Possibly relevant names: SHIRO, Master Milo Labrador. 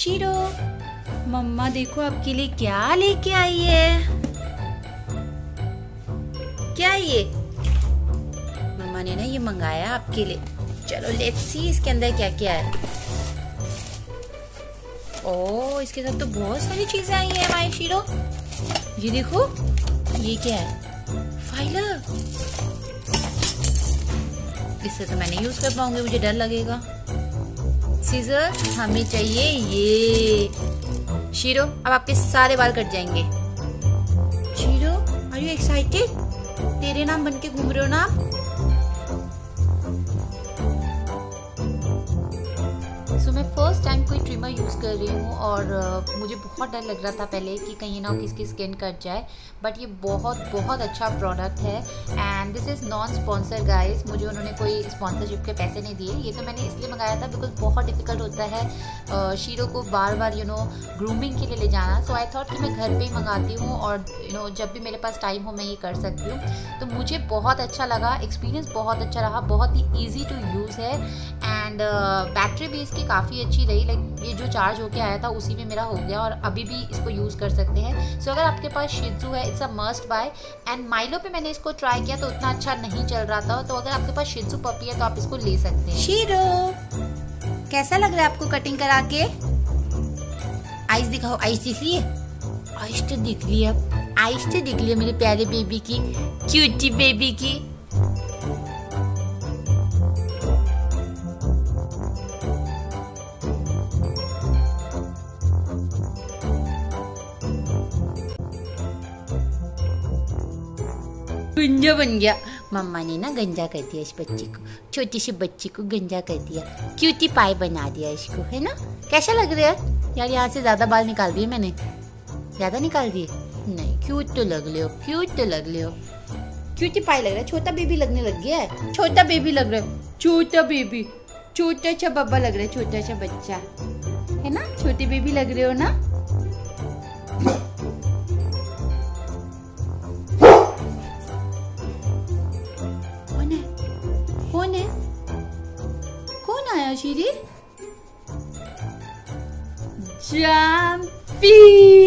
Shero, मम्मा देखो आपके लिए क्या लेके आई है। क्या ये? मम्मा ने ना ये मंगाया आपके लिए। चलो लेट्स सी इसके अंदर क्या क्या है। ओ, इसके साथ तो बहुत सारी चीजें आई हैं हमारे शीरो। ये देखो, ये क्या है? फाइलर। इससे तो मैं नहीं यूज कर पाऊंगी, मुझे डर लगेगा। सीजर हमें चाहिए। ये शीरो, अब आपके सारे बाल कट जाएंगे। Shero, are you excited? तेरे नाम बनके घूम रहे हो ना। सो मैं फर्स्ट टाइम कोई ट्रिमर यूज़ कर रही हूँ और मुझे बहुत डर लग रहा था पहले कि कहीं ना किसकी स्किन कट जाए, बट ये बहुत बहुत अच्छा प्रोडक्ट है and this is non sponsor guys. मुझे उन्होंने कोई स्पॉन्सरशिप के पैसे नहीं दिए। ये तो मैंने इसलिए मंगाया था बिकॉज बहुत डिफिकल्ट होता है शीरो को बार बार यू नो ग्रूमिंग के लिए ले जाना। सो आई थॉट कि मैं घर पर ही मंगाती हूँ और यू नो जब भी मेरे पास टाइम हो मैं ये कर सकती हूँ। तो मुझे बहुत अच्छा लगा, एक्सपीरियंस बहुत अच्छा रहा, बहुत ही ईजी टू यूज़ है एंड बैटरी भी इसकी काफ़ी अच्छी रही। लाइक ये जो चार्ज होके आया था उसी में मेरा हो गया और अभी भी इसको यूज़ कर सकते हैं। सो अगर आपके पास शिजू है it's a must buy and माइलो पे मैंने इसको ट्राई किया तो उतना अच्छा नहीं चल रहा था। तो अगर आपके पास शिजू पपी है तो आप इसको ले सकते हैं। शीरो, कैसा लग रहा है आपको कटिंग करा के? आइस दिखाओ, आइस दिख रही है? आइस तो दिख रही है, अब आइस तो दिख रही है मेरे प्यारे बेबी की, क्यूटी बेबी की। गंजा बन गया। मम्मा ने ना गंजा कर दिया इस बच्ची को, छोटी सी बच्ची को गंजा कर दिया, क्यूटी पाई बना दिया इसको, है ना? कैसा लग रहा है यार? यहाँ से ज़्यादा बाल निकाल दिए मैंने, ज़्यादा निकाल दिए नहीं? क्यूट तो लग रहे हो, क्यूट तो लग रहे हो, क्यूटी पाई लग रहा है। छोटा बेबी लगने लग गया है, छोटा बेबी लग रहा है, छोटा बेबी, छोटा सा बब्बा लग रहा है, छोटा सा बच्चा, है ना? छोटी बेबी लग रहे हो ना? Jumpy!